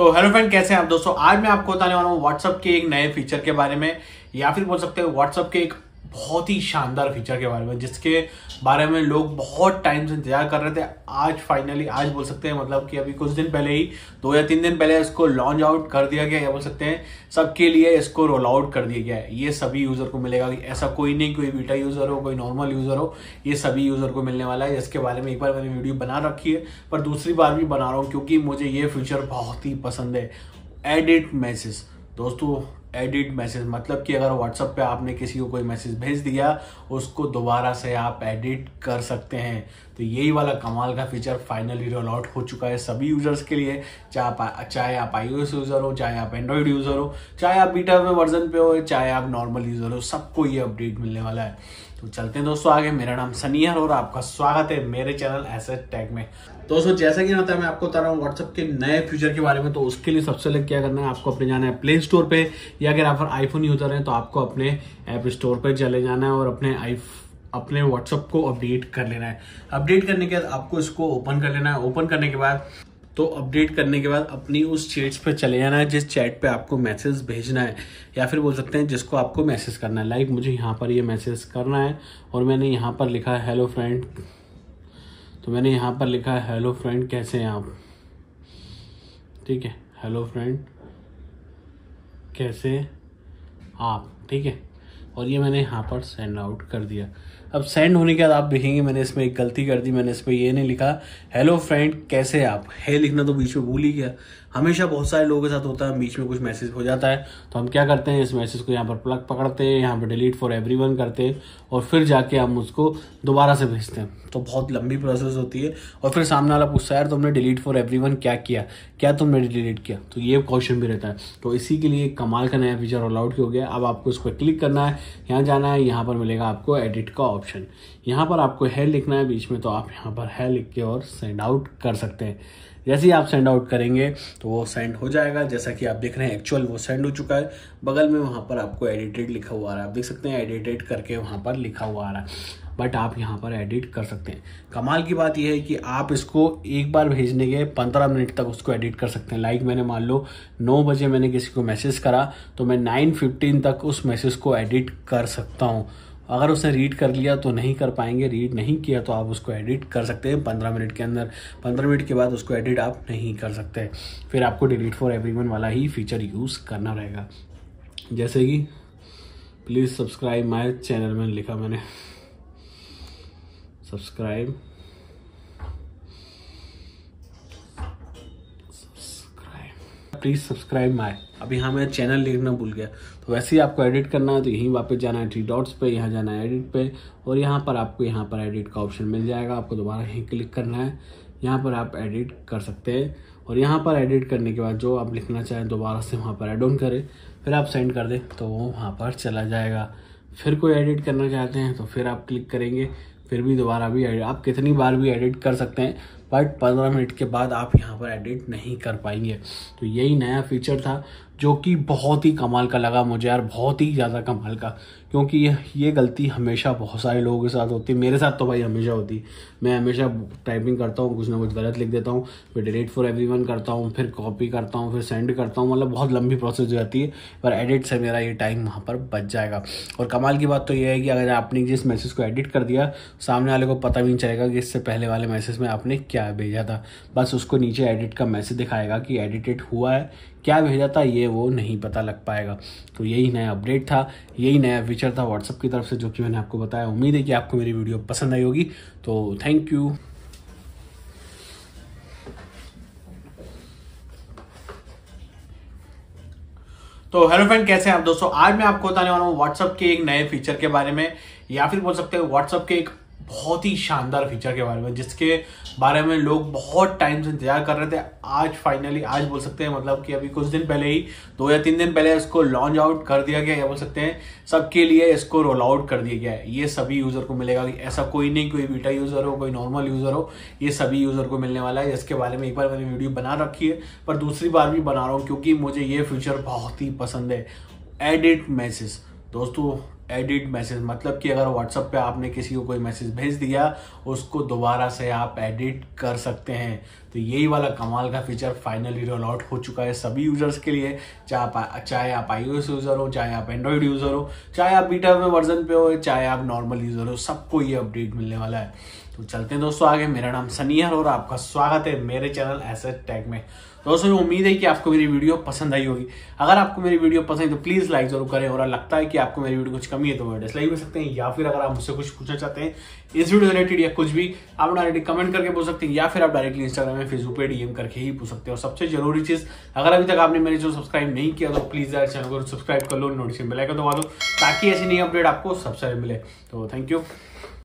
तो hello friend, कैसे हैं आप दोस्तों। आज मैं आपको बताने वाला हूँ WhatsApp के एक नए फीचर के बारे में, या फिर बोल सकते हो WhatsApp के एक बहुत ही शानदार फीचर के बारे में, जिसके बारे में लोग बहुत टाइम से इंतजार कर रहे थे। आज फाइनली, आज बोल सकते हैं मतलब कि अभी कुछ दिन पहले ही, 2 या 3 दिन पहले इसको लॉन्च आउट कर दिया गया, या बोल सकते हैं सबके लिए इसको रोल आउट कर दिया गया है। ये सभी यूज़र को मिलेगा, ऐसा कोई नहीं, कोई बीटा यूज़र हो, कोई नॉर्मल यूज़र हो, ये सभी यूज़र को मिलने वाला है। इसके बारे में एक बार मैंने वीडियो बना रखी है, पर दूसरी बार भी बना रहा हूँ क्योंकि मुझे ये फीचर बहुत ही पसंद है। एडिट मैसेज दोस्तों, एडिट मैसेज मतलब कि अगर WhatsApp पे आपने किसी को कोई मैसेज भेज दिया, उसको दोबारा से आप एडिट कर सकते हैं। तो यही वाला कमाल का फीचर फाइनली रोल आउट हो चुका है सभी यूज़र्स के लिए, चाहे आप iOS यूज़र हो, चाहे आप एंड्रॉयड यूज़र हो, चाहे आप बीटा वर्जन पे हो, चाहे आप नॉर्मल यूज़र हो, सबको ये अपडेट मिलने वाला है। तो चलते हैं दोस्तों आगे। मेरा नाम सनी है और आपका स्वागत है मेरे चैनल एस ए टेक में। दोस्तों जैसा कि मैं आपको बता रहा हूँ WhatsApp के नए फीचर के बारे में, तो उसके लिए सबसे पहले क्या करना है, आपको अपने जाना है प्ले स्टोर पे, या अगर आप आईफोन यूजर हैं तो आपको अपने ऐप स्टोर पे चले जाना है और अपने WhatsApp को अपडेट कर लेना है। अपडेट करने के बाद आपको इसको ओपन कर लेना है। ओपन करने के बाद अपनी उस चैट्स पे चले जाना है जिस चैट पे आपको मैसेज भेजना है, या फिर बोल सकते हैं जिसको आपको मैसेज करना है। लाइक मुझे यहाँ पर ये मैसेज करना है और मैंने यहाँ पर लिखा है हेलो फ्रेंड, तो मैंने यहाँ पर लिखा है हेलो फ्रेंड कैसे हैं आप, ठीक है, हेलो फ्रेंड कैसे आप, ठीक है, और ये मैंने यहाँ पर सेंड आउट कर दिया। अब सेंड होने के बाद आप देखेंगे मैंने इसमें एक गलती कर दी, मैंने इसमें ये नहीं लिखा हेलो फ्रेंड कैसे आप, है लिखना तो बीच में भूल ही गया। हमेशा बहुत सारे लोगों के साथ होता है, बीच में कुछ मैसेज हो जाता है, तो हम क्या करते हैं, इस मैसेज को यहाँ पर प्लग पकड़ते हैं, यहाँ पर डिलीट फॉर एवरीवन करते हैं और फिर जाके हम उसको दोबारा से भेजते हैं। तो बहुत लंबी प्रोसेस होती है और फिर सामने वाला पूछता है यार तुमने डिलीट फॉर एवरीवन क्या किया, क्या तुमने डिलीट किया, तो ये क्वेश्चन भी रहता है। तो इसी के लिए कमाल का नया फीचर रोल आउट हो गया। अब आपको इसको क्लिक करना है, यहाँ जाना है, यहाँ पर मिलेगा आपको एडिट का ऑप्शन, यहाँ पर आपको है लिखना है बीच में, तो आप यहाँ पर है लिख के और सेंड आउट कर सकते हैं। जैसे ही आप सेंड आउट करेंगे तो वो सेंड हो जाएगा, जैसा कि आप देख रहे हैं एक्चुअल वो सेंड हो चुका है। बगल में वहाँ पर आपको एडिटेड लिखा हुआ आ रहा है, आप देख सकते हैं एडिटेड करके वहाँ पर लिखा हुआ आ रहा है, बट आप यहाँ पर एडिट कर सकते हैं। कमाल की बात यह है कि आप इसको एक बार भेजने के 15 मिनट तक उसको एडिट कर सकते हैं। लाइक मैंने मान लो 9 बजे मैंने किसी को मैसेज करा, तो मैं 9:15 तक उस मैसेज को एडिट कर सकता हूँ। अगर उसने रीड कर लिया तो नहीं कर पाएंगे, रीड नहीं किया तो आप उसको एडिट कर सकते हैं 15 मिनट के अंदर। 15 मिनट के बाद उसको एडिट आप नहीं कर सकते, फिर आपको डिलीट फॉर एवरीवन वाला ही फीचर यूज़ करना रहेगा। जैसे कि प्लीज़ सब्सक्राइब माय चैनल में लिखा मैंने, प्लीज़ सब्सक्राइब माय, अब यहाँ मैं चैनल लिखना भूल गया। तो वैसे ही आपको एडिट करना है, तो यहीं वापस जाना है 3 डॉट्स पे, यहाँ जाना है एडिट पे, और यहाँ पर आपको यहाँ पर एडिट का ऑप्शन मिल जाएगा। आपको दोबारा यहीं क्लिक करना है, यहाँ पर आप एडिट कर सकते हैं, और यहाँ पर एडिट करने के बाद जो आप लिखना चाहें दोबारा से वहाँ पर ऐड ऑन करें, फिर आप सेंड कर दें तो वो वहाँ पर चला जाएगा। फिर कोई एडिट करना चाहते हैं तो फिर आप क्लिक करेंगे, फिर भी दोबारा भी एडिट, आप कितनी बार भी एडिट कर सकते हैं, बट 15 मिनट के बाद आप यहाँ पर एडिट नहीं कर पाएंगे। तो यही नया फीचर था जो कि बहुत ही कमाल का लगा मुझे यार, बहुत ही ज़्यादा कमाल का, क्योंकि ये गलती हमेशा बहुत सारे लोगों के साथ होती है। मेरे साथ तो भाई हमेशा होती, मैं हमेशा टाइपिंग करता हूँ, कुछ ना कुछ गलत लिख देता हूँ, फिर डिलीट फॉर एवरीवन करता हूँ, फिर कॉपी करता हूँ, फिर सेंड करता हूँ, मतलब बहुत लंबी प्रोसेस हो जाती है, पर एडिट से मेरा ये टाइम वहाँ पर बच जाएगा। और कमाल की बात तो ये है कि अगर आपने जिस मैसेज को एडिट कर दिया, सामने वाले को पता भी नहीं चलेगा कि इससे पहले वाले मैसेज में आपने क्या भेजा था, बस उसको नीचे एडिट का मैसेज दिखाएगा कि एडिटेड हुआ है, क्या भेजा था ये वो नहीं पता लग पाएगा। तो यही नया अपडेट था, यही नया फीचर था WhatsApp की तरफ से जो कि मैंने आपको बताया। उम्मीद है कि आपको मेरी वीडियो पसंद आई होगी, तो थैंक यू। तो हेलो फ्रेंड, कैसे हैं आप दोस्तों। आज मैं आपको बताने वाला हूँ WhatsApp के एक नए फीचर के बारे में, या फिर बोल सकते हैं WhatsApp के एक बहुत ही शानदार फीचर के बारे में, जिसके बारे में लोग बहुत टाइम से इंतजार कर रहे थे। आज फाइनली, आज बोल सकते हैं मतलब कि अभी कुछ दिन पहले ही, 2 या 3 दिन पहले इसको लॉन्च आउट कर दिया गया, या बोल सकते हैं सबके लिए इसको रोल आउट कर दिया गया है। ये सभी यूज़र को मिलेगा, ऐसा कोई नहीं, कोई बीटा यूज़र हो, कोई नॉर्मल यूज़र हो, ये सभी यूज़र को मिलने वाला है। इसके बारे में एक बार मैंने वीडियो बना रखी है, पर दूसरी बार भी बना रहा हूँ क्योंकि मुझे ये फीचर बहुत ही पसंद है। एडिट मैसेज दोस्तों, एडिट मैसेज, मतलब कि अगर व्हाट्सएप पे आपने किसी को कोई मैसेज भेज दिया उसको दोबारा से आप एडिट कर सकते हैं। तो यही वाला कमाल का फीचर फाइनली रोल आउट हो चुका है सभी यूजर्स के लिए, चाहे आप iOS यूज़र हो, चाहे आप एंड्रॉयड यूज़र हो, चाहे आप बीटा वर्जन पे हो, चाहे आप नॉर्मल यूज़र हो, सबको ये अपडेट मिलने वाला है। तो चलते हैं दोस्तों आगे। मेरा नाम सनी है और आपका स्वागत है मेरे चैनल एस ए टेक में। दोस्तों उम्मीद है कि आपको मेरी वीडियो पसंद आई होगी। अगर आपको मेरी वीडियो पसंद आई तो प्लीज़ लाइक जरूर करें, और लगता है कि आपको मेरी वीडियो कुछ कमी है तो डिसलाइक कर सकते हैं, या फिर अगर आप मुझसे कुछ पूछना चाहते हैं इस वीडियो रिलेटेड या कुछ भी, आप डायरेक्टली कमेंट करके पूछ सकते हैं, या फिर आप डायरेक्टली इंस्टाग्राम में फेसबुक पे डीएम करके ही पूछ सकते हैं। और सबसे जरूरी चीज़, अगर अभी तक आपने मेरे चैनल सब्सक्राइब नहीं किया तो प्लीज़ यार चैनल को सब्सक्राइब कर लो, नोटिफिकेशन बेल आइकन दबा दो ताकि ऐसी नई अपडेट आपको सबसे मिले। तो थैंक यू।